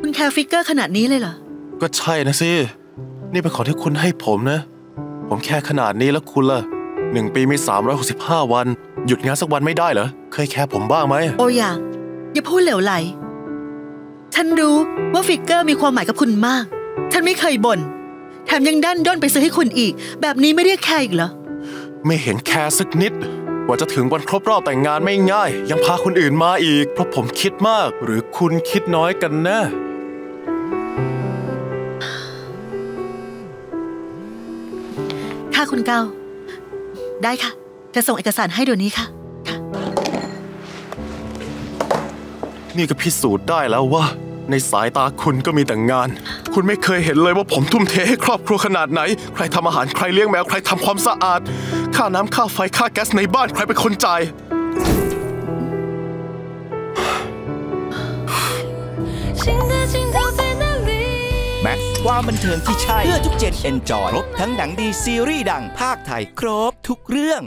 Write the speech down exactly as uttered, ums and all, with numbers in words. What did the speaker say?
คุณแคร์ฟิกเกอร์ขนาดนี้เลยเหรอก็ใช่นะสินี่เป็นของที่คุณให้ผมนะผมแคร์ขนาดนี้แล้วคุณล่ะหนึ่งปีมีสามร้อยหกสิบห้าวันหยุดงานสักวันไม่ได้เหรอเคยแคร์ผมบ้างไหมโอ้ยอย่าอย่าพูดเหลวไหลฉันรู้ว่าฟิกเกอร์มีความหมายกับคุณมากฉันไม่เคยบ่นแถมยังด้านด้นไปซื้อให้คุณอีกแบบนี้ไม่เรียกแคร์อีกเหรอไม่เห็นแคร์สักนิดกว่าจะถึงวันครบรอบแต่งงานไม่ง่ายยังพาคนอื่นมาอีกเพราะผมคิดมากหรือคุณคิดน้อยกันนะค่ะคุณเกาได้ค่ะจะส่งเอกสารให้เดี๋ยวนี้ค่ะนี่ก็พิสูจน์ได้แล้วว่าในสายตาคุณก็มีแต่งงานคุณไม่เคยเห็นเลยว่าผมทุ่มเทให้ครอบครัวขนาดไหนใครทำอาหารใครเลี้ยงแมวใครทำความสะอาดค่าน้ำค่าไฟค่าแก๊สในบ้านใครเป็นคนจ่ายแม็กซ์ความบันเทิงที่ใช่เพื่อทุกเจนเอนจอยครบทั้งหนังดีซีรีส์ดังภาคไทยครบทุกเรื่อง